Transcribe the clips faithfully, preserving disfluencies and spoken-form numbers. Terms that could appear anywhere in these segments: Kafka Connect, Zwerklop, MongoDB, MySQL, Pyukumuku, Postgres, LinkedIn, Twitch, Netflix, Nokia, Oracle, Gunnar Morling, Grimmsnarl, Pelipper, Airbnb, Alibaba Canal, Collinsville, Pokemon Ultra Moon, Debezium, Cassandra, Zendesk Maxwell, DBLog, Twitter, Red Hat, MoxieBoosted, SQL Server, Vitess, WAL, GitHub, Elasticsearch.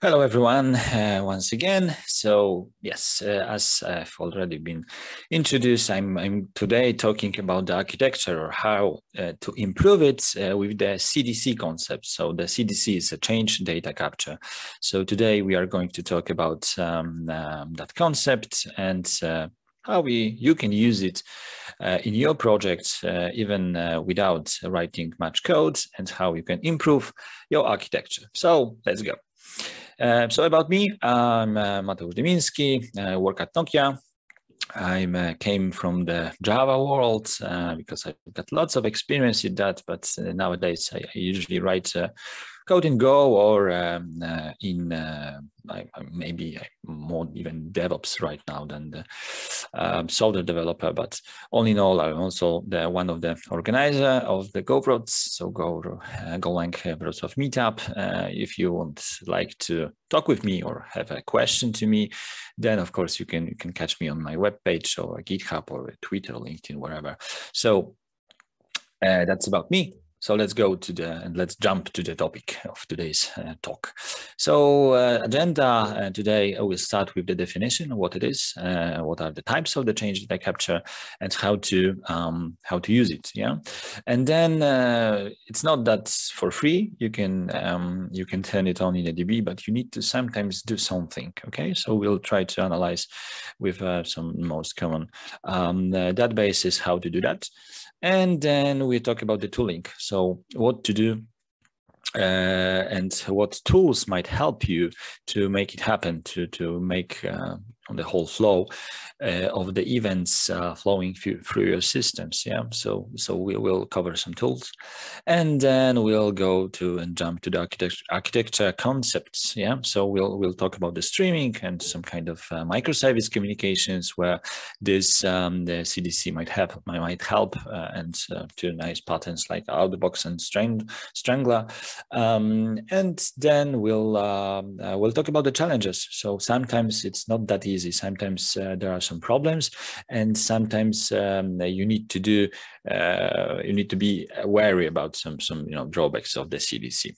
Hello everyone, uh, once again. So yes, uh, as I've already been introduced, I'm, I'm today talking about the architecture or how uh, to improve it uh, with the C D C concept. So the C D C is a change data capture. So today we are going to talk about um, um, that concept and uh, how we, you can use it uh, in your projects uh, even uh, without writing much code, and how you can improve your architecture. So let's go. Uh, so about me, I'm uh, Mateusz Dymiński. I work at Nokia. I uh, came from the Java world uh, because I've got lots of experience in that, but uh, nowadays I, I usually write uh, code in Go or um, uh, in uh, I, I maybe I'm more even DevOps right now than the uh, software developer. But all in all, I'm also the, one of the organizer of the GoBroad, so Go uh, Golang Wrocław meetup. Uh, if you would like to talk with me or have a question to me, then of course you can you can catch me on my webpage or GitHub or Twitter, or LinkedIn, wherever. So uh, that's about me. So let's go to the, and let's jump to the topic of today's uh, talk. So uh, agenda uh, today, I will start with the definition, what it is, uh, what are the types of the change data capture, and how to um, how to use it. Yeah, and then uh, it's not that for free. You can um, you can turn it on in a D B, but you need to sometimes do something. Okay, so we'll try to analyze with uh, some most common um, uh, databases how to do that. And then we talk about the tooling. So what to do uh, and what tools might help you to make it happen, to, to make uh, the whole flow uh, of the events uh, flowing through, through your systems. Yeah. So, so we will cover some tools, and then we'll go to and jump to the architecture, architecture concepts. Yeah. So we'll, we'll talk about the streaming and some kind of uh, microservice communications where this, um, the C D C might have, might help uh, and uh, to nice patterns like Outbox and Strang Strangler. Um, and then we'll, uh, uh, we'll talk about the challenges. So sometimes it's not that easy. Sometimes uh, there are some problems, and sometimes um, you need to do uh, you need to be wary about some some you know drawbacks of the C D C.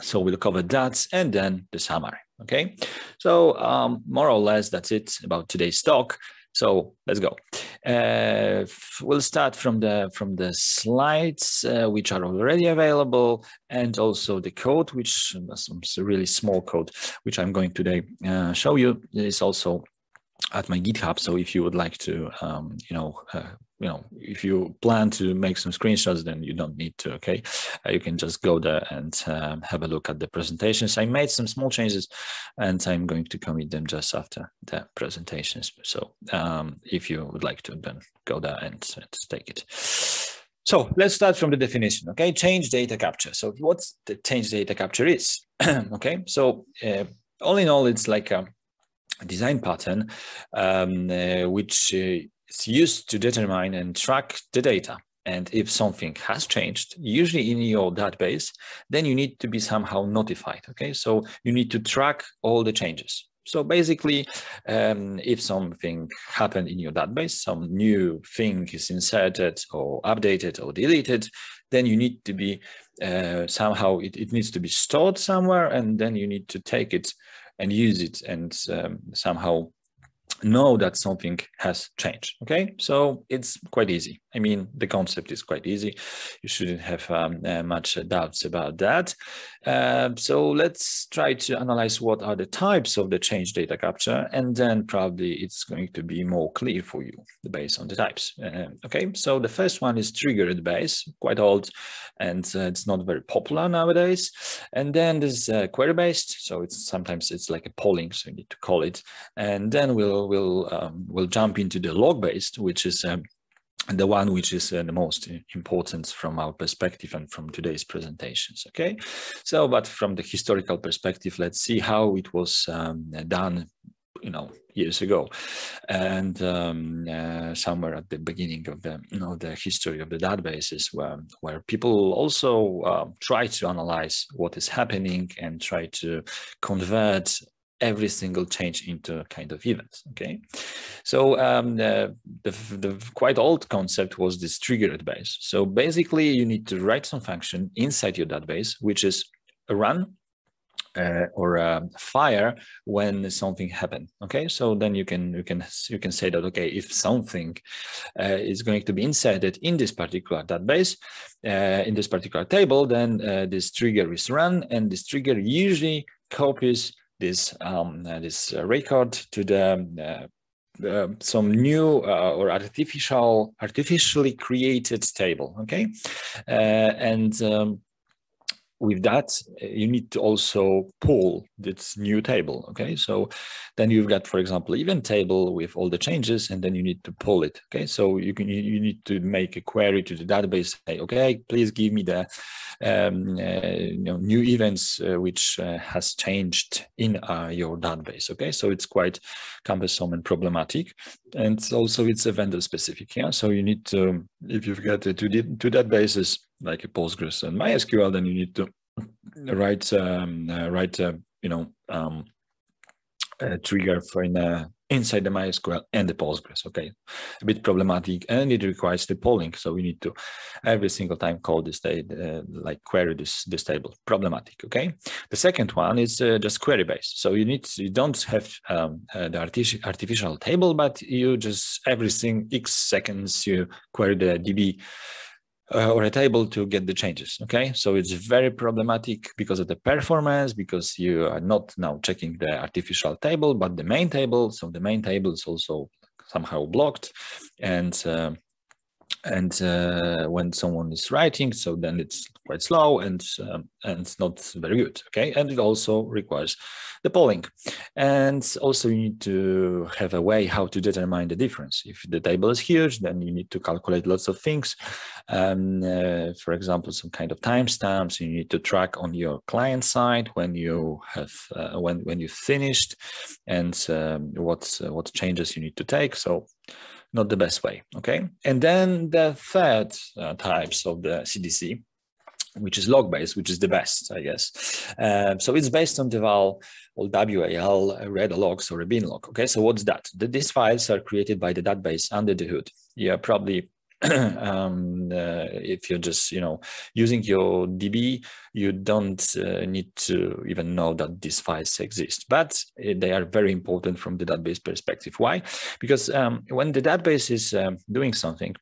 So we'll cover that, and then the summary. Okay, so um, more or less that's it about today's talk. So let's go. Uh, we'll start from the from the slides uh, which are already available, and also the code, which some really small code which I'm going today uh, show you, is also at my GitHub. So if you would like to, um, you know, uh, you know, if you plan to make some screenshots, then you don't need to. Okay, uh, you can just go there and um, have a look at the presentations. I made some small changes, and I'm going to commit them just after the presentations. So um, if you would like to, then go there and, and take it. So let's start from the definition. Okay, change data capture. So what's the change data capture is? Okay, so uh, all in all, it's like a design pattern um, uh, which uh, is used to determine and track the data. And if something has changed, usually in your database, then you need to be somehow notified. Okay, so you need to track all the changes. So basically, um, if something happened in your database, some new thing is inserted or updated or deleted, then you need to be uh, somehow, it, it needs to be stored somewhere, and then you need to take it and use it and um, somehow know that something has changed. Okay, so it's quite easy. I mean, the concept is quite easy. You shouldn't have um, uh, much doubts about that. Uh, so let's try to analyze what are the types of the change data capture, and then probably it's going to be more clear for you based on the types. Uh, okay, so the first one is triggered base, quite old, and uh, it's not very popular nowadays. And then there's uh, query based, so it's sometimes it's like a polling, so you need to call it. And then we'll We'll, um, we'll jump into the log-based, which is um, the one which is uh, the most important from our perspective and from today's presentations, okay? So, but from the historical perspective, let's see how it was um, done, you know, years ago, and um, uh, somewhere at the beginning of the, you know, the history of the databases, where where people also uh, try to analyze what is happening and try to convert every single change into kind of events. Okay, so um, uh, the, the quite old concept was this triggered base. So basically, you need to write some function inside your database, which is a run uh, or a fire when something happened. Okay, so then you can you can you can say that, okay, if something uh, is going to be inserted in this particular database, uh, in this particular table, then uh, this trigger is run, and this trigger usually copies this um, uh, this record to the uh, Uh, some new uh, or artificial, artificially created table, okay? Uh, and um, with that, you need to also pull this new table, okay? So then you've got, for example, event table with all the changes, and then you need to pull it, okay? So you can you need to make a query to the database, say, okay, please give me the um, uh, you know, new events uh, which uh, has changed in uh, your database, okay? So it's quite cumbersome and problematic, and also it's a vendor specific, yeah? So you need to, if you've got uh, two, two databases, like a Postgres and MySQL, then you need to write um, uh, write uh, you know um, a trigger for in a, inside the MySQL and the Postgres. Okay, a bit problematic, and it requires the polling. So we need to every single time call this data, uh, like query this this table. Problematic. Okay. The second one is uh, just query based. So you need you don't have um, uh, the artific artificial table, but you just every single X seconds you query the D B. Uh, or a table to get the changes, okay? So it's very problematic because of the performance, because you are not now checking the artificial table, but the main table. So the main table is also somehow blocked. And uh, and uh, when someone is writing, so then it's quite slow and, um, and not very good, okay? And it also requires the polling. And also you need to have a way how to determine the difference. If the table is huge, then you need to calculate lots of things. Um, uh, for example, some kind of timestamps you need to track on your client side when you have, uh, when, when you finished, and um, what, uh, what changes you need to take. So not the best way, okay? And then the third uh, types of the C D C, which is log-based, which is the best, I guess. Uh, so it's based on the W A L or W A L, red logs or a bin log, okay? So what's that? The, these files are created by the database under the hood. Yeah, probably um, uh, if you're just, you know, using your D B, you don't uh, need to even know that these files exist, but uh, they are very important from the database perspective. Why? Because um, when the database is um, doing something,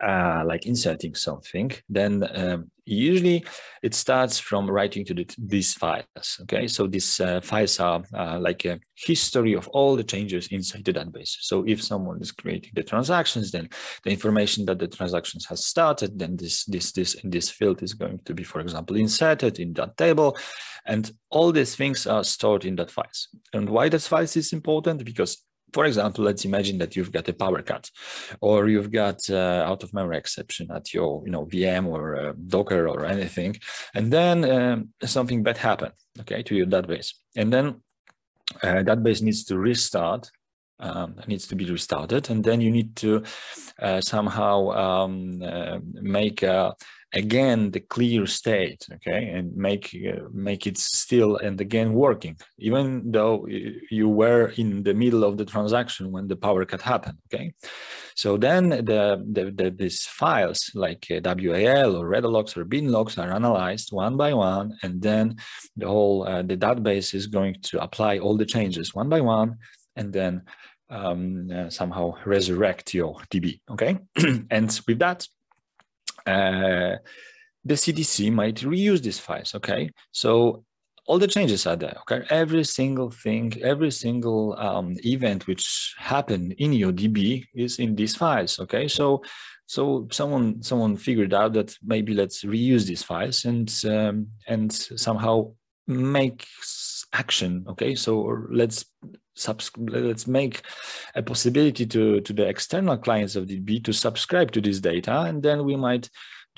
Uh, like inserting something, then um, usually it starts from writing to the, these files, okay? So these uh, files are uh, like a history of all the changes inside the database. So if someone is creating the transactions, then the information that the transactions has started, then this this this this field is going to be, for example, inserted in that table, and all these things are stored in that files. And why that files is important? Because, for example, let's imagine that you've got a power cut, or you've got uh, out of memory exception at your, you know, V M or uh, Docker or anything, and then um, something bad happened, okay, to your database, and then uh, database needs to restart, um, needs to be restarted, and then you need to uh, somehow um, uh, make a again the clear state, okay, and make uh, make it still and again working, even though you were in the middle of the transaction when the power cut happened, okay? So then the, the, the these files like W A L or red logs or bin logs are analyzed one by one, and then the whole uh, the database is going to apply all the changes one by one, and then um, uh, somehow resurrect your D B, okay? And with that, Uh, the C D C might reuse these files, okay? So all the changes are there, okay? Every single thing, every single um, event which happened in your D B is in these files, okay? So so someone someone figured out that maybe let's reuse these files and um, and somehow make action, okay? So let's let's make a possibility to, to the external clients of D B to subscribe to this data, and then we might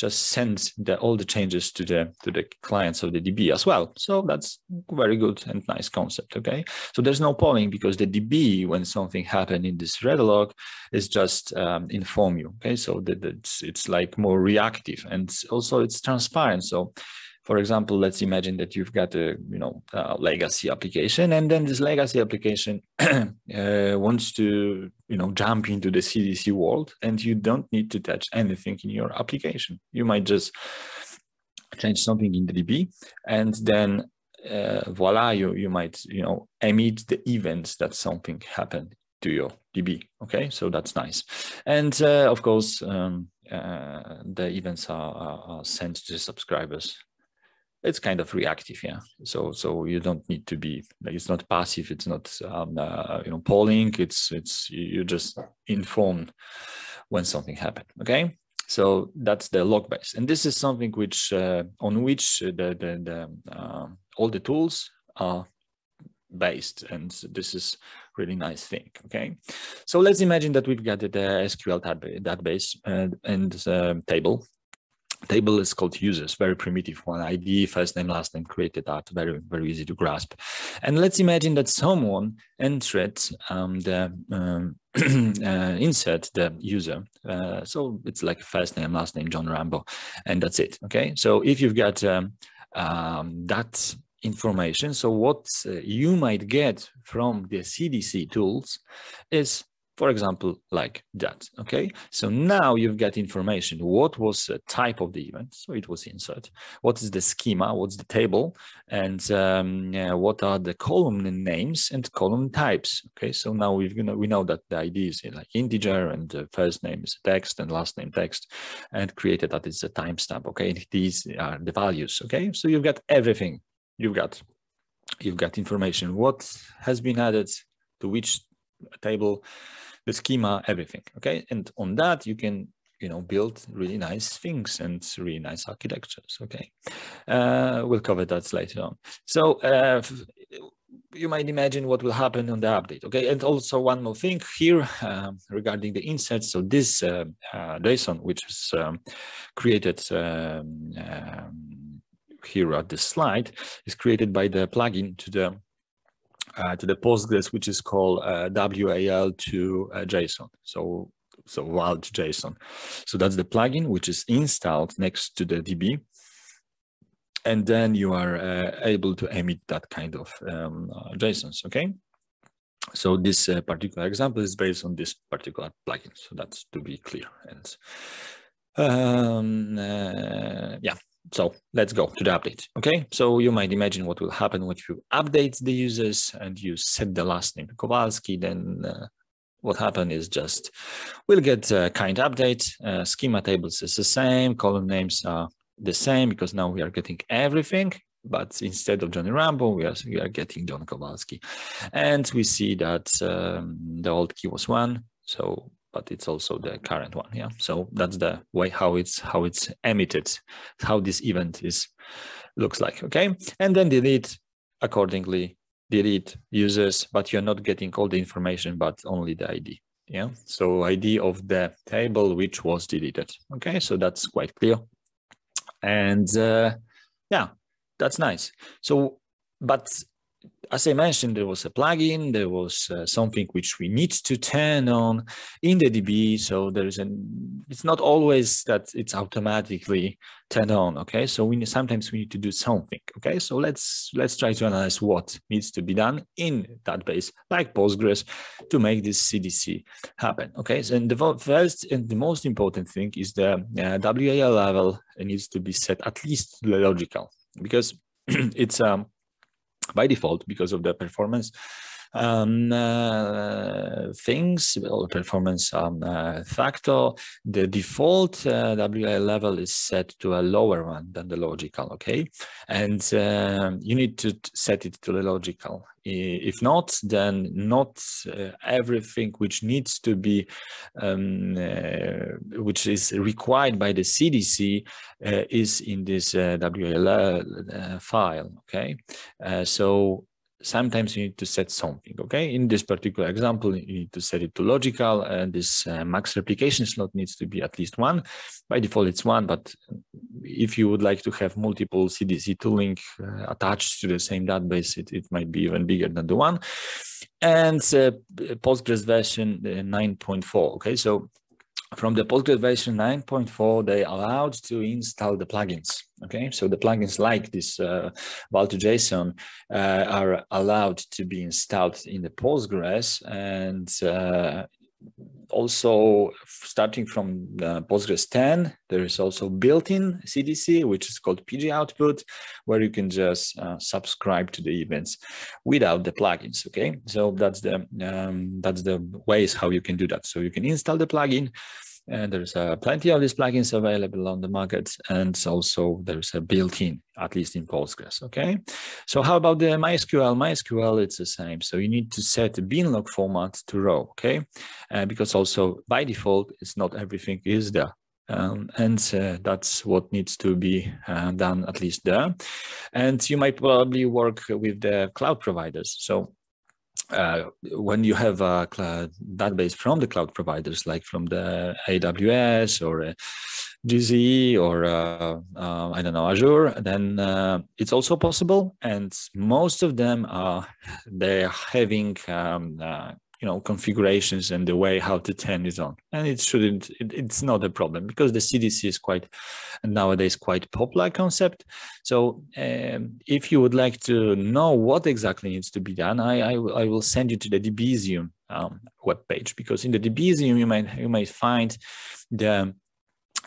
just send the, all the changes to the to the clients of the D B as well. So that's very good and nice concept, okay? So there's no polling, because the D B, when something happened in this red log, is just um, inform you, okay? So that it's, it's like more reactive, and also it's transparent. So for example, let's imagine that you've got a, you know, a legacy application, and then this legacy application uh, wants to, you know, jump into the C D C world, and you don't need to touch anything in your application. You might just change something in the D B, and then uh, voila, you, you might, you know, emit the events that something happened to your D B. Okay, so that's nice. And uh, of course, um, uh, the events are, are, are sent to the subscribers. It's kind of reactive, yeah. So, so you don't need to be. Like, it's not passive. It's not, um, uh, you know, polling. It's, it's. You just inform when something happened. Okay. So that's the log base, and this is something which uh, on which the the, the uh, all the tools are based, and this is really nice thing. Okay. So let's imagine that we've got the S Q L database uh, and uh, table. Table is called users, very primitive one. I D, first name, last name, created that, very, very easy to grasp. And let's imagine that someone entered um, the um, uh, insert the user. Uh, so it's like first name, last name, John Rambo, and that's it. Okay. So if you've got um, um, that information, so what uh, you might get from the C D C tools is, for example, like that. Okay, so now you've got information. What was the type of the event? So it was insert. What is the schema? What's the table? And um, uh, what are the column names and column types? Okay, so now we've, you know, we know that the I D is like integer, and the first name is text and last name text, and created that is a timestamp. Okay, and these are the values. Okay, so you've got everything. You've got, you've got information. What has been added to which table? The schema, everything. Okay, and on that you can, you know, build really nice things and really nice architectures. Okay, uh, we'll cover that later on. So uh, you might imagine what will happen on the update. Okay, and also one more thing here um, regarding the inserts. So this uh, uh, JSON, which is um, created um, um, here at this slide, is created by the plugin to the Uh, to the Postgres, which is called uh, W A L to J S O N. So, so W A L to J S O N. So that's the plugin which is installed next to the D B, and then you are uh, able to emit that kind of um, uh, JSONs. Okay. So this uh, particular example is based on this particular plugin. So that's to be clear. And um, uh, yeah. So let's go to the update. Okay, so you might imagine what will happen when you update the users and you set the last name to Kowalski. Then uh, what happens is just we'll get a kind update. Uh, schema tables is the same, column names are the same, because now we are getting everything. But instead of Johnny Rambo, we are, we are getting John Kowalski. And we see that um, the old key was one. So but it's also the current one, yeah. So that's the way how it's how it's emitted, how this event is looks like, okay. And then delete accordingly, delete users, but you're not getting all the information, but only the I D, yeah. So I D of the table which was deleted, okay. So that's quite clear, and uh, yeah, that's nice. So, but as I mentioned, there was a plugin, there was uh, something which we need to turn on in the D B. So there is an, it's not always that it's automatically turned on. Okay. So we sometimes we need to do something. Okay. So let's, let's try to analyze what needs to be done in database like Postgres to make this C D C happen. Okay. So and the first and the most important thing is the uh, W A L level needs to be set at least logical, because it's, um, by default, because of the performance um, uh, things or performance um, uh, factor, the default uh, W A L level is set to a lower one than the logical. Okay, and uh, you need to set it to the logical. If not, then not uh, everything which needs to be, um, uh, which is required by the C D C uh, is in this uh, W A L uh, file, okay? Uh, so sometimes you need to set something, okay? In this particular example, you need to set it to logical, and this uh, max replication slot needs to be at least one. By default, it's one, but if you would like to have multiple C D C tooling uh, attached to the same database, it, it might be even bigger than the one. And uh, Postgres version nine point four, okay? So from the Postgres version nine point four, they allowed to install the plugins. Okay, so the plugins like this uh, wal to J S O N uh, are allowed to be installed in the Postgres, and uh, also starting from uh, Postgres ten, there is also built-in C D C, which is called P G Output, where you can just uh, subscribe to the events without the plugins. Okay, so that's the um, that's the ways how you can do that. So you can install the plugin. And there's uh, plenty of these plugins available on the market, and also there's a built-in, at least in Postgres, okay? So how about the MySQL? MySQL, it's the same. So you need to set the bean log format to row, okay? Uh, because also by default, it's not everything is there. Um, and uh, that's what needs to be uh, done, at least there. And you might probably work with the cloud providers. So Uh, when you have a cloud database from the cloud providers, like from the A W S or uh, G C E or, uh, uh, I don't know, Azure, then uh, it's also possible. And most of them are, they're having, um, uh, you know, configurations and the way how to turn it on. And it shouldn't, it, it's not a problem, because the C D C is quite, nowadays, quite popular concept. So um, if you would like to know what exactly needs to be done, I, I, I will send you to the Debezium um, webpage, because in the Debezium, you might, you might find the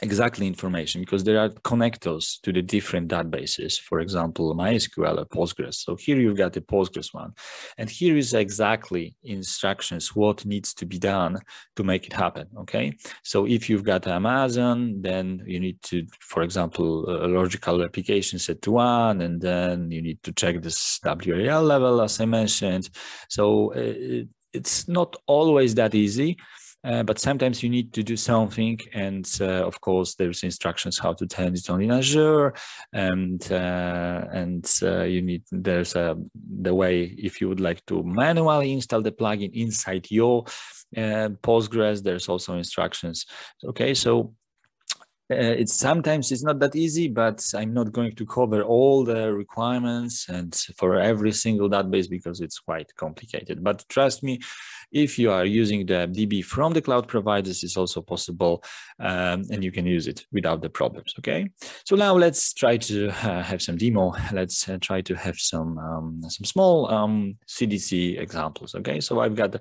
exactly information, because there are connectors to the different databases, for example, MySQL or Postgres. So here you've got the Postgres one. And here is exactly instructions, what needs to be done to make it happen, okay? So if you've got Amazon, then you need to, for example, a logical replication set to one, and then you need to check this W A L level, as I mentioned. So it's not always that easy. Uh, but sometimes you need to do something, and uh, of course there's instructions how to turn it on in Azure, and uh, and uh, you need there's a the way if you would like to manually install the plugin inside your uh, Postgres. There's also instructions. Okay, so. Uh, it's sometimes it's not that easy, but I'm not going to cover all the requirements and for every single database, because it's quite complicated. But trust me, if you are using the D B from the cloud providers, it's also possible, um, and you can use it without the problems. Okay, so now let's try to uh, have some demo. Let's uh, try to have some um, some small um, C D C examples. Okay, so I've got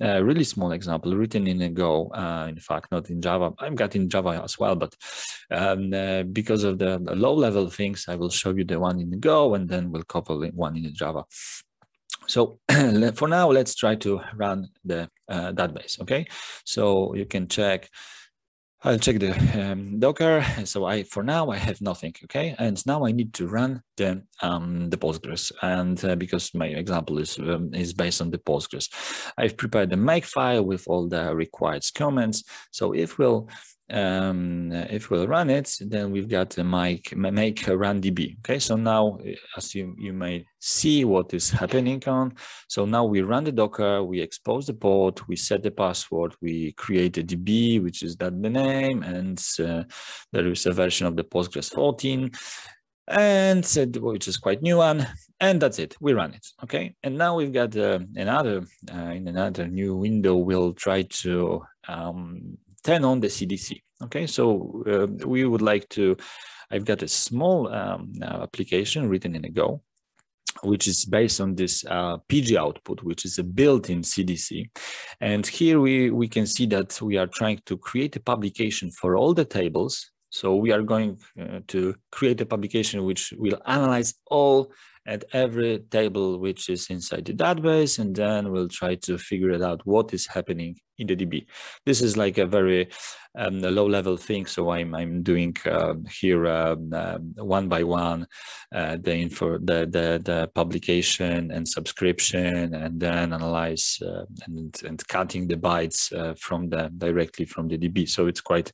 a really small example written in a Go. Uh, in fact, not in Java. I've got in Java as well, but Um, uh, because of the low-level things, I will show you the one in Go, and then we'll couple one in Java. So for now, let's try to run the uh, database, okay? So you can check, I'll check the um, Docker. So I, for now, I have nothing, okay? And now I need to run the, um, the Postgres, and uh, because my example is, um, is based on the Postgres. I've prepared the make file with all the required comments. So if we'll um if we'll run it, then we've got a make make run db. Okay, so now as you you may see what is happening on. So now we run the Docker, we expose the port, we set the password, we create a db, which is that the name, and uh, there is a version of the Postgres fourteen, and said, which is quite new one, and that's it. We run it, okay? And now we've got uh, another uh, in another new window. We'll try to um turn on the C D C, okay? So uh, we would like to, I've got a small um, application written in a Go, which is based on this uh, P G output, which is a built-in C D C. And here we, we can see that we are trying to create a publication for all the tables. So we are going uh, to create a publication which will analyze all at every table which is inside the database, and then we'll try to figure it out what is happening in the D B. This is like a very um, low-level thing, so I'm I'm doing uh, here uh, uh, one by one uh, the info, the, the the publication and subscription, and then analyze uh, and and counting the bytes uh, from the directly from the D B. So it's quite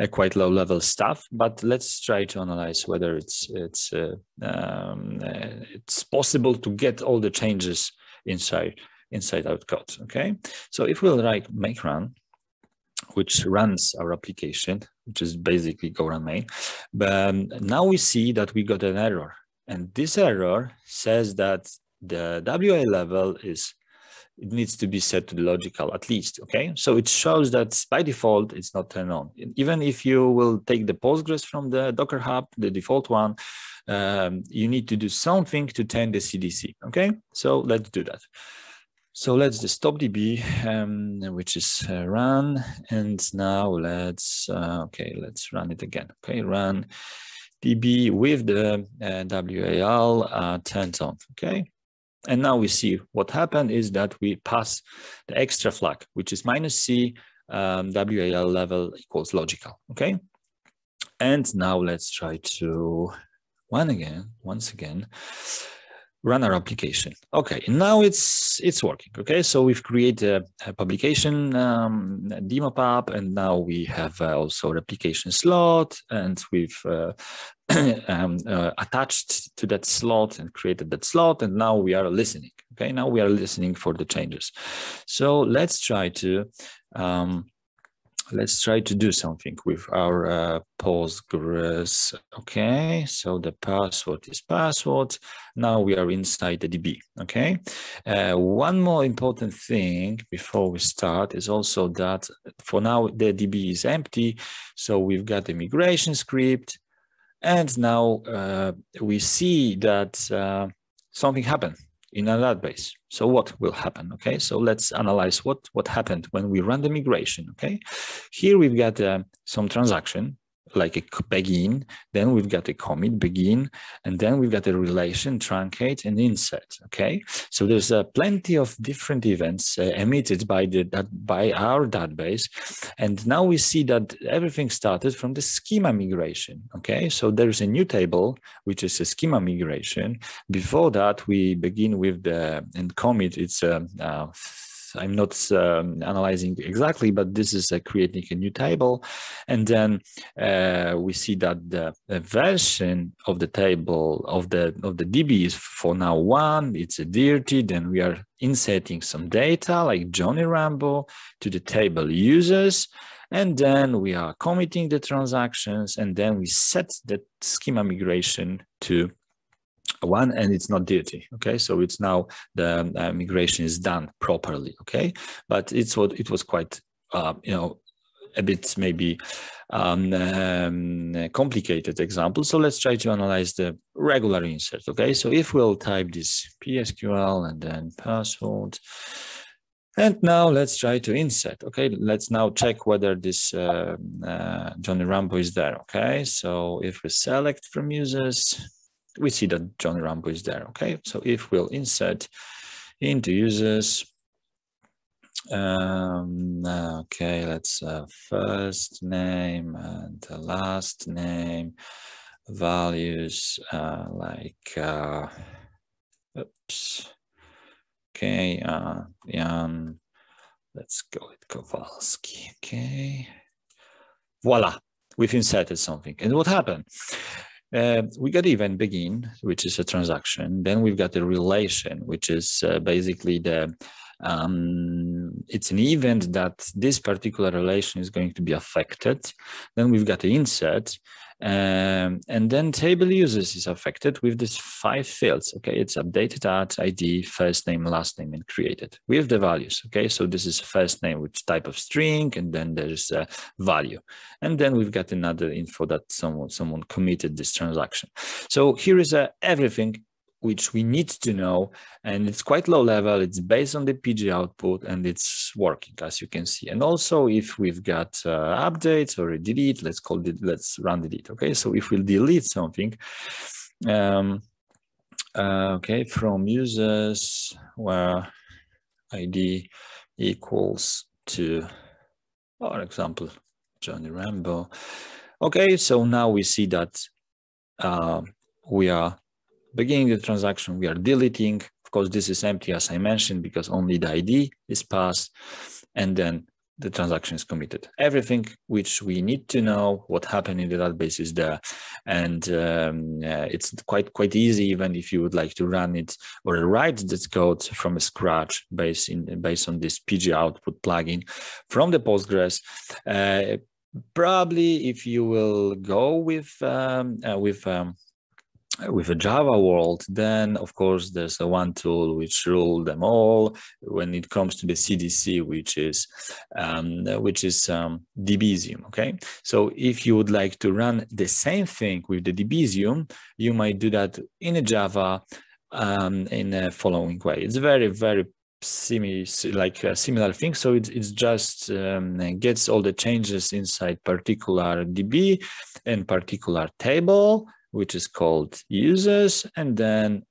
uh, quite low-level stuff. But let's try to analyze whether it's it's uh, um, it's possible to get all the changes inside inside out code, okay? So if we'll like make run, which runs our application, which is basically Go Run Main, but now we see that we got an error. And this error says that the W A level is, it needs to be set to logical at least, okay? So it shows that by default, it's not turned on. Even if you will take the Postgres from the Docker Hub, the default one, um, you need to do something to turn the C D C, okay? So let's do that. So let's do stop D B, um, which is uh, run, and now let's uh, okay, let's run it again. Okay, run D B with the uh, W A L uh, turned on. Okay, and now we see what happened is that we pass the extra flag, which is minus C um, W A L level equals logical. Okay, and now let's try to one again, once again. Run our application. Okay, now it's it's working. Okay, so we've created a, a publication um, a demo app, and now we have uh, also a replication slot, and we've uh, um, uh, attached to that slot and created that slot, and now we are listening. Okay, now we are listening for the changes. So let's try to um, let's try to do something with our uh, Postgres. Okay, so the password is password. Now we are inside the D B. Okay, uh, one more important thing before we start is also that for now the D B is empty. So we've got the migration script, and now uh, we see that uh, something happened in a database. So what will happen? Okay, so let's analyze what, what happened when we run the migration. Okay, here we've got uh, some transaction, like a begin, then we've got a commit begin, and then we've got a relation, truncate, and insert. Okay, so there's uh, plenty of different events uh, emitted by the that by our database, and now we see that everything started from the schema migration. Okay, so there's a new table which is a schema migration. Before that, we begin with the and commit. It's a uh, uh, I'm not um, analyzing exactly, but this is uh, creating a new table. And then uh, we see that the, the version of the table of the of the D B is for now one. It's a dirty. Then we are inserting some data like Johnny Rambo to the table users. And then we are committing the transactions. And then we set the schema migration to one, and it's not dirty. Okay, so it's now the uh, migration is done properly. Okay, but it's what it was quite uh, you know, a bit maybe um, um, complicated example. So let's try to analyze the regular insert. Okay, so if we'll type this P S Q L and then password, and now let's try to insert. Okay, let's now check whether this uh, uh, Johnny Rambo is there. Okay, so if we select from users, we see that Johnny Rambo is there. Okay, so if we'll insert into users, um, okay, let's uh, first name and the last name, values uh, like, uh, oops, okay, uh, Jan, let's go with Kowalski. Okay, voila, we've inserted something. And what happened? Uh, we got event begin, which is a transaction. Then we've got a relation, which is uh, basically the, um, it's an event that this particular relation is going to be affected. Then we've got the insert. Um, and then table users is affected with these five fields. Okay, it's updated at I D, first name, last name, and created with the values. Okay, so this is first name, which type of string, and then there's a value. And then we've got another info that someone someone committed this transaction. So here is a, everything which we need to know, and it's quite low level. It's based on the P G output, and it's working, as you can see. And also, if we've got uh, updates or a delete, let's call it, let's run delete. Okay, so if we'll delete something, um, uh, okay, from users where I D equals to, for example, Johnny Rambo. Okay, so now we see that uh, we are beginning the transaction, we are deleting. Of course, this is empty, as I mentioned, because only the I D is passed, and then the transaction is committed. Everything which we need to know what happened in the database is there, and um, uh, it's quite quite easy, even if you would like to run it or write this code from scratch based in based on this P G output plugin from the Postgres. Uh, probably, if you will go with um, uh, with um, with a Java world, then of course there's a one tool which rules them all when it comes to the C D C, which is um, which is um, Debezium. Okay, so if you would like to run the same thing with the Debezium, you might do that in a Java um, in a following way. It's very very similar like a similar thing. So it it's just um, gets all the changes inside particular D B and particular table, which is called users, and then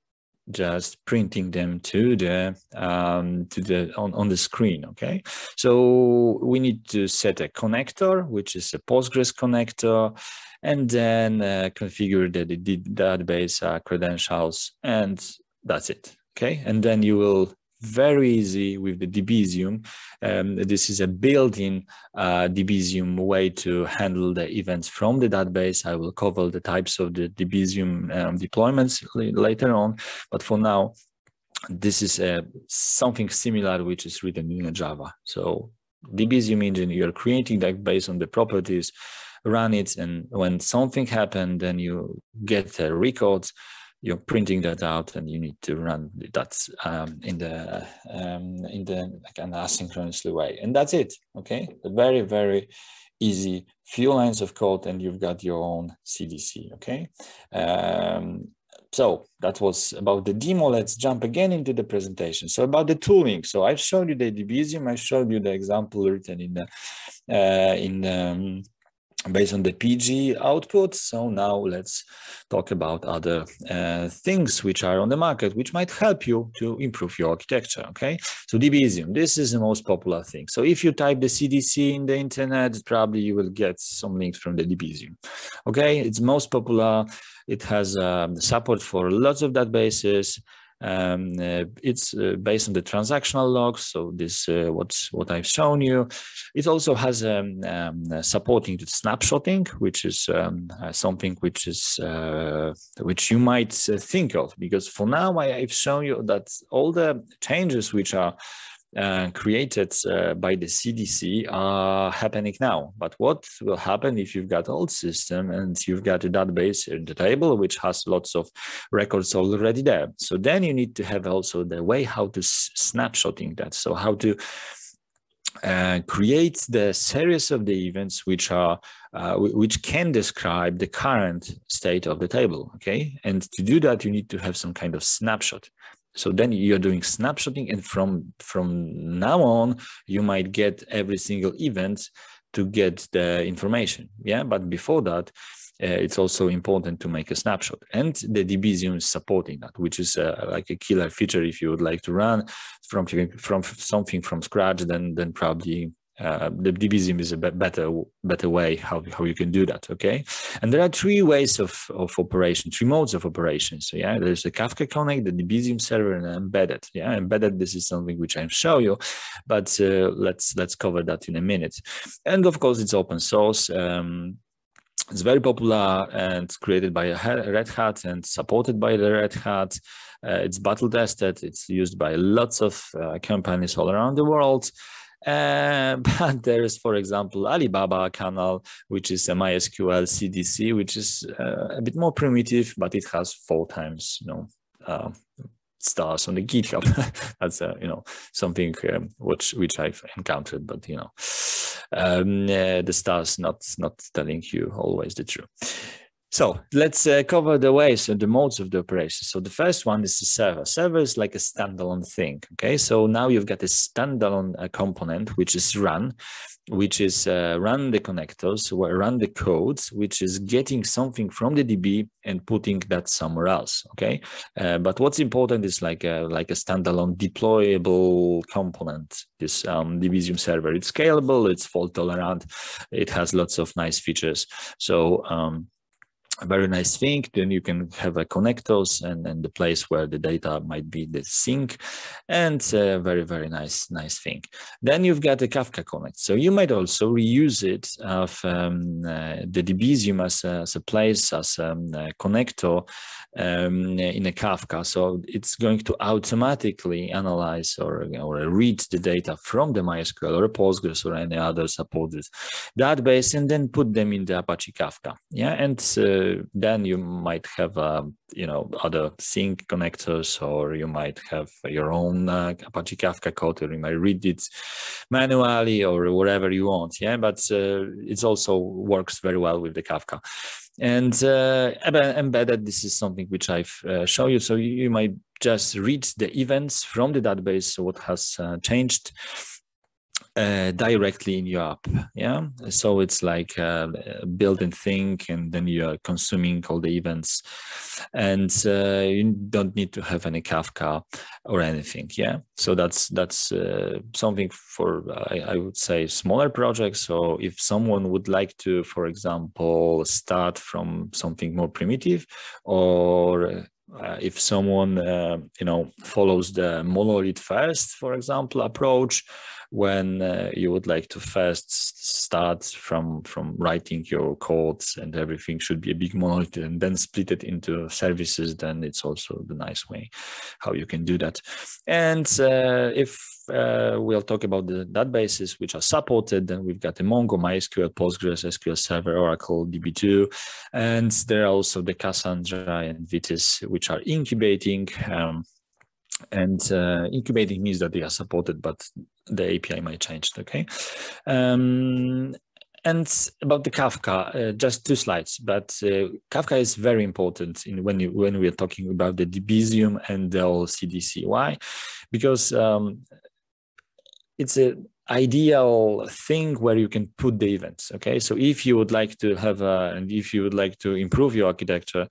just printing them to the um, to the on, on the screen. Okay, so we need to set a connector, which is a Postgres connector, and then uh, configure the, the database uh, credentials, and that's it. Okay, and then you will very easy with the Debezium. Um, this is a built-in uh, Debezium way to handle the events from the database. I will cover the types of the Debezium um, deployments later on, but for now, this is uh, something similar which is written in Java. So Debezium engine, you're creating that based on the properties, run it, and when something happened, then you get the records. You're printing that out, and you need to run that um, in the um, in the like an asynchronously way, and that's it. Okay, a very very easy few lines of code, and you've got your own C D C. Okay, um, so that was about the demo. Let's jump again into the presentation. So about the tooling. So I've shown you the Debezium. I showed you the example written in the uh, in. Um, based on the P G output. So now let's talk about other uh, things which are on the market, which might help you to improve your architecture, okay? So Debezium, this is the most popular thing. So if you type the C D C in the internet, probably you will get some links from the Debezium, okay? It's most popular. It has um, support for lots of databases. Um, uh, it's uh, based on the transactional logs, so this uh, what's what I've shown you. It also has um, um, supporting the snapshotting, which is um, uh, something which is uh, which you might uh, think of, because for now I, I've shown you that all the changes which are uh, created uh, by the C D C are happening now. But what will happen if you've got old system and you've got a database in the table which has lots of records already there? So then you need to have also the way how to snapshotting that. So how to uh, create the series of the events which are uh, which can describe the current state of the table. Okay, and to do that you need to have some kind of snapshot. So then you're doing snapshotting, and from from now on, you might get every single event to get the information. Yeah, but before that, uh, it's also important to make a snapshot, and the Debezium is supporting that, which is uh, like a killer feature. If you would like to run from from something from scratch, then then probably uh, the Debezium is a better better way how how you can do that. Okay, and there are three ways of of operation, three modes of operation. So yeah, there's the Kafka Connect, the Debezium server, and embedded. Yeah, embedded. This is something which I'll show you, but uh, let's let's cover that in a minute. And of course, it's open source. Um, It's very popular and created by Red Hat and supported by the Red Hat. Uh, it's battle tested. It's used by lots of uh, companies all around the world. Uh, but there is, for example, Alibaba Canal, which is a MySQL C D C, which is uh, a bit more primitive, but it has four times, you know, uh, stars on the GitHub. That's uh, you know, something um, which which I've encountered, but you know, um, uh, the stars not not telling you always the truth. So let's uh, cover the ways and the modes of the operation. So the first one is the server. Server is like a standalone thing. Okay, so now you've got a standalone uh, component which is run, which is uh, run the connectors, run the codes, which is getting something from the D B and putting that somewhere else. Okay, uh, but what's important is like a like a standalone deployable component. This um, Debezium server, it's scalable, it's fault tolerant, it has lots of nice features. So um, a very nice thing. Then you can have a connectors and, and the place where the data might be the sync, and a very, very nice, nice thing. Then you've got the Kafka Connect. So you might also reuse it of um, uh, the Debezium as a, as a place, as a, a connector um, in a Kafka. So it's going to automatically analyze or, or read the data from the MySQL or Postgres or any other supported database, and then put them in the Apache Kafka. Yeah, and uh, then you might have, uh, you know, other sync connectors, or you might have your own uh, Apache Kafka code, or you might read it manually or whatever you want. Yeah, but uh, it also works very well with the Kafka. And uh, embedded, this is something which I've uh, shown you. So you, you might just read the events from the database, so what has uh, changed uh, directly in your app. Yeah, so it's like uh, build and think, and then you are consuming all the events, and uh, you don't need to have any Kafka or anything. Yeah, so that's that's uh, something for I, I would say smaller projects. So if someone would like to, for example, start from something more primitive, or Uh, if someone, uh, you know, follows the monolith first, for example, approach, when uh, you would like to first start from, from writing your codes, and everything should be a big monolith and then split it into services, then it's also the nice way how you can do that. And uh, if uh, we'll talk about the databases which are supported, then we've got the Mongo, MySQL, Postgres, S Q L Server, Oracle, D B two, and there are also the Cassandra and Vitess, which are incubating. Um, and uh, incubating means that they are supported, but the A P I might change, okay? Um, and about the Kafka, uh, just two slides, but uh, Kafka is very important in when you, when we are talking about the Debezium and the whole C D C. Why? Because um, it's a ideal thing where you can put the events, okay? So if you would like to have a, and if you would like to improve your architecture,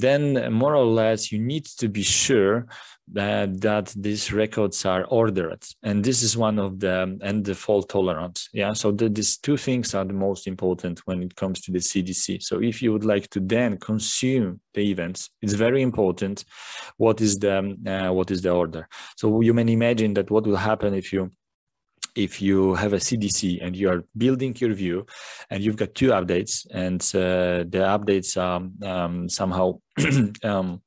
then more or less you need to be sure that, that these records are ordered. And this is one of them, and the fault tolerant. Yeah, so the, these two things are the most important when it comes to the C D C. So if you would like to then consume the events, it's very important what is the, uh, what is the order. So you may imagine that what will happen if you if you have a C D C and you are building your view, and you've got two updates, and uh, the updates are um, somehow um,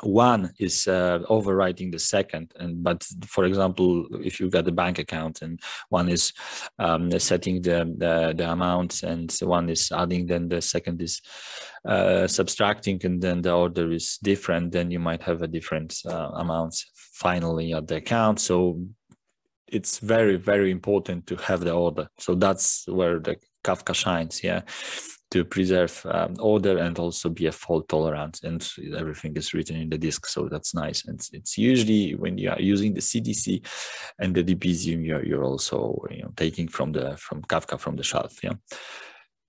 one is uh, overwriting the second. And but for example, if you've got a bank account and one is um, setting the, the the amount, and one is adding, then the second is uh, subtracting, and then the order is different, then you might have a different uh, amount finally at the account. So it's very, very important to have the order. So that's where the Kafka shines, yeah, to preserve um, order and also be a fault tolerant. And everything is written in the disk, so that's nice. And it's, it's usually when you are using the C D C and the Debezium, you're, you're also, you know, taking from the from Kafka from the shelf, yeah.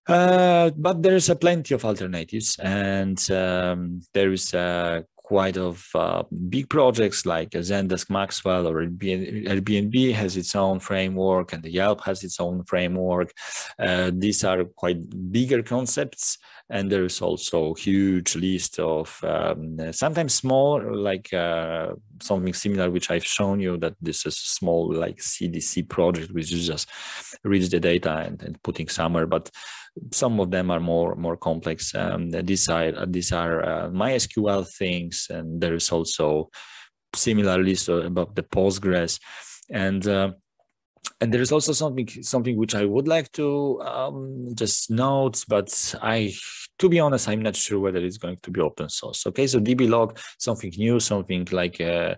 Uh, but there is a plenty of alternatives, and um, there is a quite of uh, big projects like Zendesk Maxwell, or Airbnb has its own framework, and the Yelp has its own framework. Uh, these are quite bigger concepts, and there is also a huge list of um, sometimes small, like uh, something similar which I've shown you, that this is small like C D C project which is just reads the data and, and putting somewhere. But some of them are more more complex. Um, these are these are uh, MySQL things, and there is also similar list about the Postgres, and uh, and there is also something something which I would like to um, just note, but I. To be honest, I'm not sure whether it's going to be open source. Okay, so DBLog, something new, something like uh,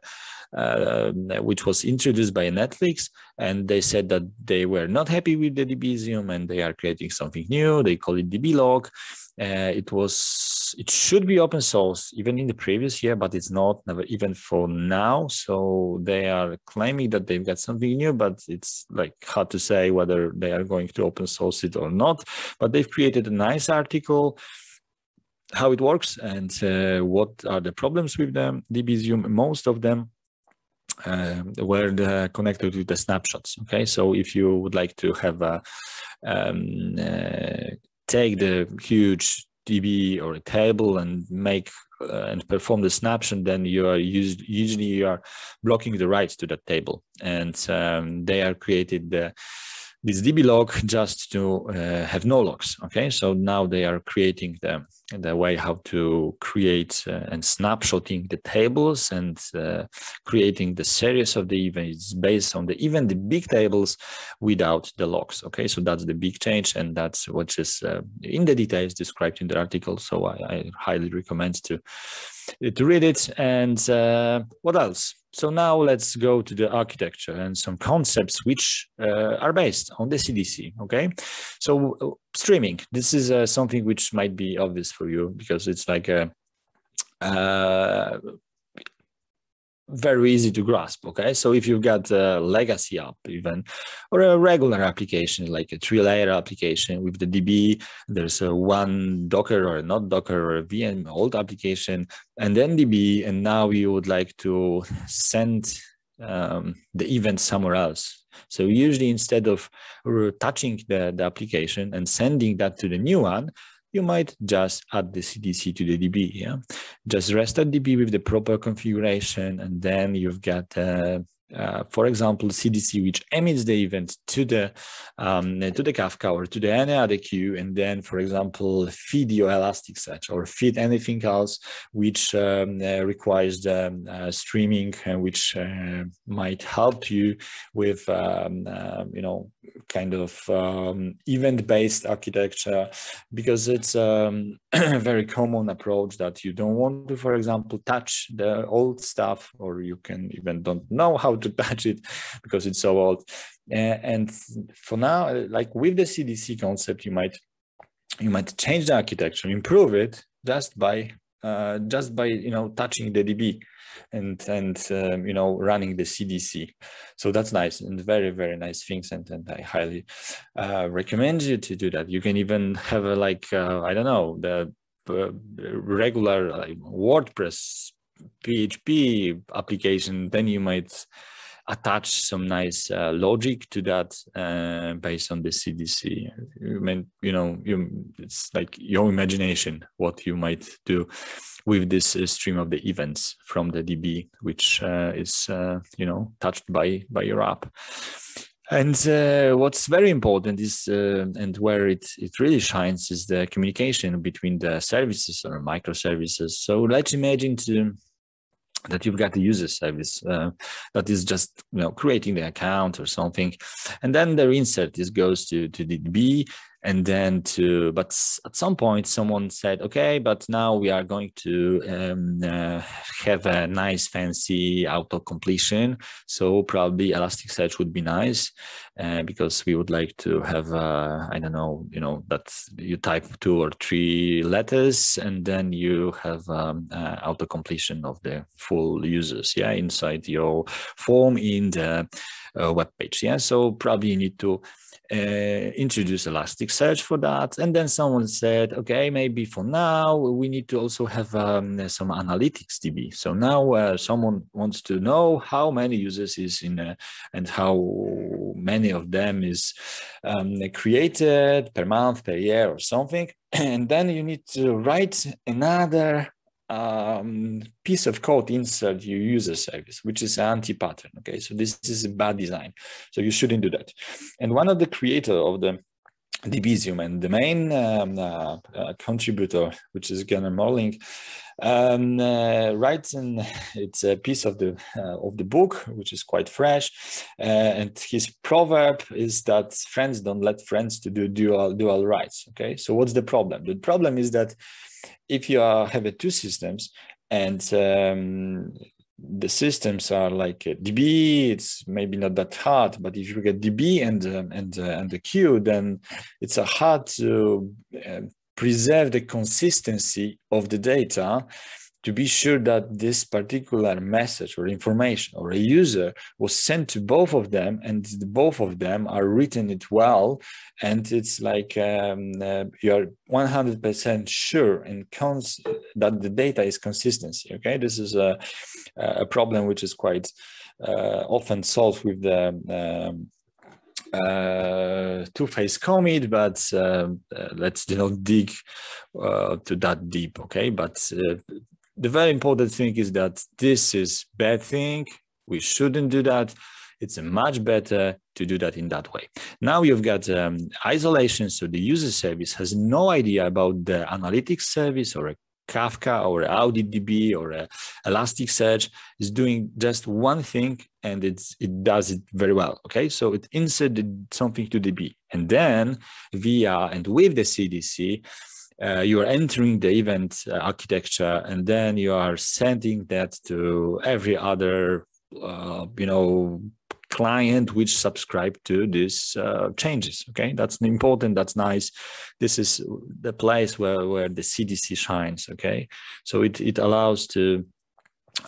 uh, which was introduced by Netflix, and they said that they were not happy with the Debezium, and they are creating something new. They call it DBLog. Uh, it was, it should be open source even in the previous year, but it's not, never even for now. So they are claiming that they've got something new, but it's like hard to say whether they are going to open source it or not. But they've created a nice article how it works and uh, what are the problems with them. Debezium, most of them uh, were the, connected with the snapshots. Okay, so if you would like to have a, um, uh, take the huge D B or a table and make uh, and perform the snapshot, then you are used, usually you are blocking the rights to that table, and um, they are created the this DBLog just to uh, have no logs. Okay, so now they are creating the, the way how to create uh, and snapshotting the tables, and uh, creating the series of the events based on the even the big tables without the logs. Okay, so that's the big change, and that's what is uh, in the details described in the article. So I, I highly recommend to to read it. And uh, what else? So now let's go to the architecture and some concepts which uh, are based on the C D C, okay? So uh, streaming, this is uh, something which might be obvious for you because it's like a, uh, very easy to grasp, okay? So if you've got a legacy app even, or a regular application, like a three-layer application with the D B, there's a one Docker or not Docker or a V M, old application, and then D B, and now you would like to send um, the event somewhere else. So usually instead of touching the, the application and sending that to the new one, you might just add the C D C to the D B, yeah? Just rest a D B with the proper configuration, and then you've got, uh, uh, for example, C D C which emits the event to the um, to the Kafka or to the any other queue, and then, for example, feed your Elasticsearch or feed anything else which um, uh, requires the uh, streaming, and which uh, might help you with um, uh, you know, kind of um, event-based architecture, because it's um, a very common approach that you don't want to, for example, touch the old stuff, or you can even don't know how to touch it because it's so old. Uh, and for now, like with the C D C concept, you might you might change the architecture, improve it just by uh, just by you know touching the D B and and um, you know running the C D C. So that's nice, and very very nice things, and, and I highly uh, recommend you to do that. You can even have a, like uh, I don't know, the uh, regular uh, WordPress P H P application, then you might attach some nice uh, logic to that uh, based on the C D C. You mean, you know, you, it's like your imagination what you might do with this uh, stream of the events from the D B, which uh, is uh, you know touched by by your app. And uh, what's very important is, uh, and where it, it really shines, is the communication between the services or microservices. So let's imagine to, that you've got a user service uh, that is just you know creating the account or something, and then the insert this goes to to D B, and then to, but at some point someone said, okay, but now we are going to um, uh, have a nice fancy auto completion, so probably Elasticsearch would be nice uh, because we would like to have uh, I don't know, you know that you type two or three letters and then you have um, uh, auto completion of the full users, yeah, inside your form in the uh, web page, yeah. So probably you need to Uh, introduce Elasticsearch for that. And then someone said, okay, maybe for now we need to also have um, some analytics D B. So now uh, someone wants to know how many users is in a, and how many of them is um, created per month, per year or something. And then you need to write another um, piece of code inside your user service, which is anti-pattern, okay? So this is a bad design. So you shouldn't do that. And one of the creator of the Debezium and the main um, uh, uh, contributor, which is Gunnar Morling, um, uh, writes in, it's a piece of the uh, of the book, which is quite fresh, uh, and his proverb is that friends don't let friends to do dual dual rights, okay? So what's the problem? The problem is that if you are, have two systems, and um, the systems are like a D B, it's maybe not that hard, but if you get D B and um, and uh, and the queue, then it's uh, hard to uh, preserve the consistency of the data to be sure that this particular message or information or a user was sent to both of them, and both of them are written it well, and it's like um, uh, you're one hundred percent sure and cons that the data is consistency, okay? This is a, a problem which is quite uh, often solved with the um, uh two-phase commit, but uh, let's not dig uh, to that deep, okay? But uh, the very important thing is that this is bad thing, we shouldn't do that. It's much better to do that in that way. Now you've got um, isolation, so the user service has no idea about the analytics service or a Kafka or Audit D B or uh, Elasticsearch is doing just one thing, and it's, it does it very well, okay? So it inserted something to D B, and then via and with the C D C, uh, you are entering the event uh, architecture, and then you are sending that to every other uh, you know, client which subscribe to these uh, changes. Okay, that's important. That's nice. This is the place where where the C D C shines. Okay, so it it allows to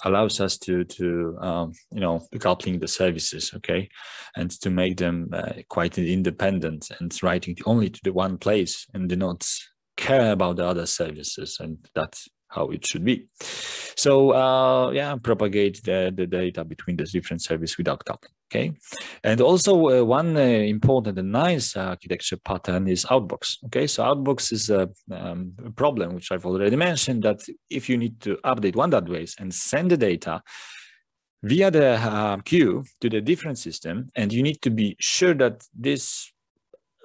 allows us to to um, you know, coupling the services. Okay, and to make them uh, quite independent and writing only to the one place and do not care about the other services. And that's how it should be. So uh, yeah, propagate the, the data between the different services without coupling. Okay, and also uh, one uh, important and nice architecture pattern is Outbox. Okay, so Outbox is a um, problem which I've already mentioned, that if you need to update one database and send the data via the uh, queue to the different system, and you need to be sure that this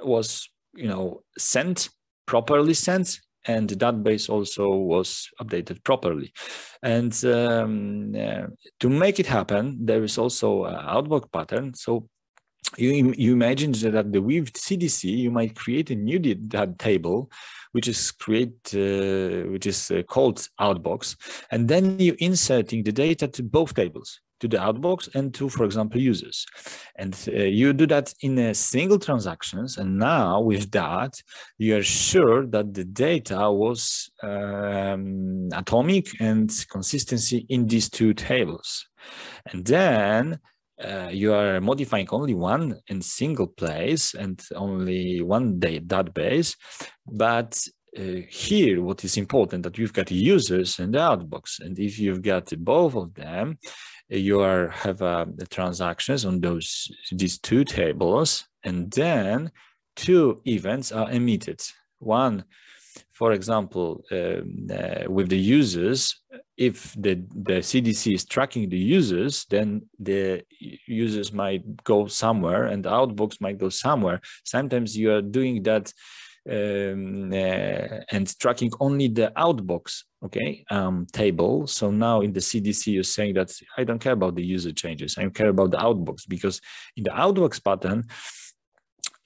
was, you know, sent properly sent, and the database also was updated properly. And um, uh, to make it happen, there is also an Outbox pattern. So you, you imagine that the with C D C, you might create a new that table, which is create, uh, which is uh, called Outbox, and then you inserting the data to both tables, to the Outbox and to, for example, users. And uh, you do that in a single transactions. And now with that, you are sure that the data was um, atomic and consistency in these two tables. And then uh, you are modifying only one in single place and only one database. But Uh, here, what is important that you've got users and the Outbox, and if you've got both of them, you are have uh, the transactions on those these two tables, and then two events are emitted. One, for example, um, uh, with the users, if the the C D C is tracking the users, then the users might go somewhere, and the Outbox might go somewhere. Sometimes you are doing that. Um, uh, and tracking only the Outbox, okay, um, table. So now in the C D C, you're saying that I don't care about the user changes. I care about the Outbox, because in the Outbox pattern,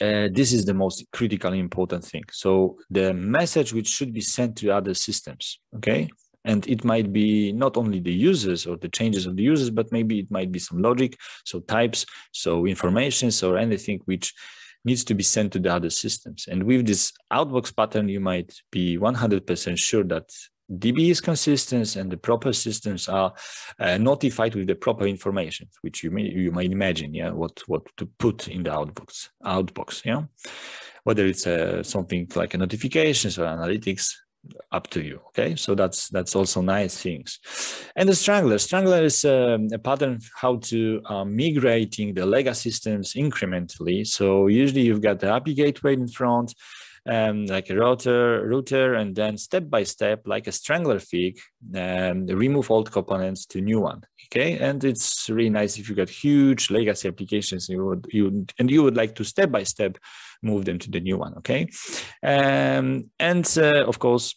uh, this is the most critically important thing. So the message which should be sent to other systems, okay? And it might be not only the users or the changes of the users, but maybe it might be some logic, so types, so informations, or anything which needs to be sent to the other systems. And with this Outbox pattern, you might be one hundred percent sure that D B is consistent and the proper systems are uh, notified with the proper information, which you may, you might imagine, yeah, what what to put in the Outbox. Outbox, yeah, whether it's uh, something like a notifications or analytics, up to you. Okay, so that's that's also nice things. And the strangler strangler is um, a pattern how to uh, migrating the legacy systems incrementally. So usually you've got the A P I gateway in front, um, like a router router and then step by step, like a strangler fig, um, remove old components to new one. Okay, and it's really nice if you got huge legacy applications, you would you and you would like to step by step move them to the new one. Okay, um, and uh, of course,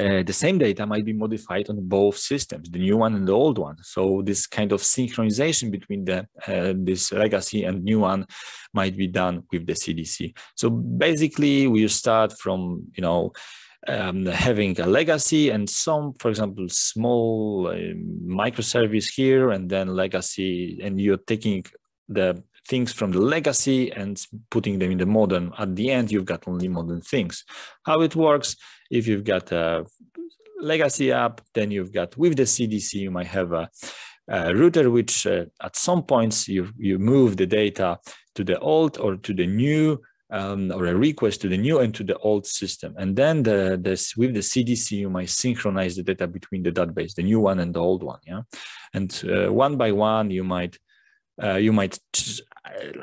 uh, the same data might be modified on both systems, the new one and the old one. So this kind of synchronization between the uh, this legacy and new one might be done with the C D C. So basically, we start from, you know, Um, having a legacy and some, for example, small uh, microservice here, and then legacy, and you're taking the things from the legacy and putting them in the modern. At the end, you've got only modern things. How it works, if you've got a legacy app, then you've got with the C D C, you might have a, a router, which uh, at some points you, you move the data to the old or to the new, Um, or a request to the new and to the old system. And then the, the, with the C D C, you might synchronize the data between the database, the new one and the old one. Yeah, and uh, one by one, you might uh, you might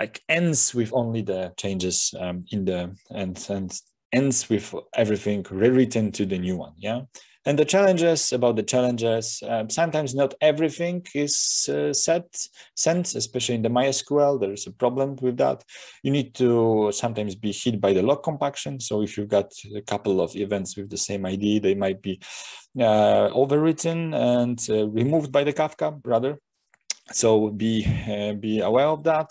like ends with only the changes um, in the and and ends with everything rewritten to the new one. Yeah. And the challenges, about the challenges, uh, sometimes not everything is uh, set, sent, especially in the MySQL, there is a problem with that. You need to sometimes be hit by the log compaction. So if you've got a couple of events with the same I D, they might be uh, overwritten and uh, removed by the Kafka, rather. So be, uh, be aware of that,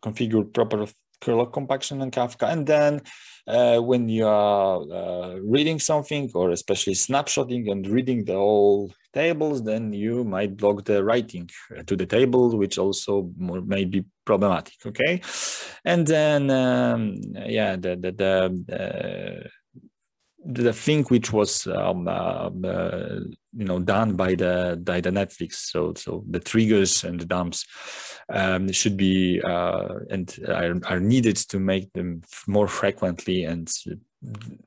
configure proper log compaction and Kafka. And then uh, when you are uh, reading something, or especially snapshotting and reading the whole tables, then you might block the writing to the table, which also may be problematic. Okay, and then um, yeah, the the, the uh, the thing which was um, uh, uh, you know done by the by the Netflix, so so the triggers and the dumps um, should be uh, and are, are needed to make them more frequently, and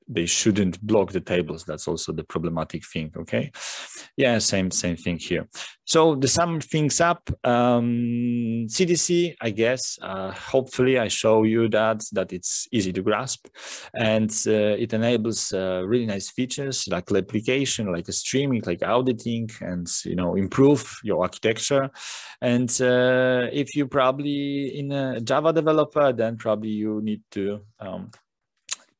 they shouldn't block the tables. That's also the problematic thing. Okay, yeah, same same thing here. So to sum things up, um, C D C, I guess. Uh, hopefully, I show you that that it's easy to grasp, and uh, it enables uh, really nice features like replication, like streaming, like auditing, and you know improve your architecture. And uh, if you probably in a Java developer, then probably you need to um,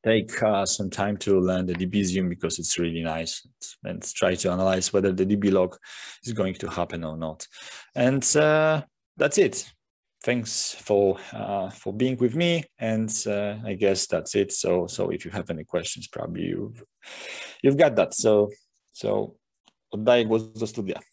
take uh, some time to learn the Debezium, because it's really nice, and try to analyze whether the DBLog is going to happen or not. And uh, that's it. Thanks for uh, for being with me, and uh, I guess that's it. So so if you have any questions, probably you've you've got that. So so oddaję głos do studia.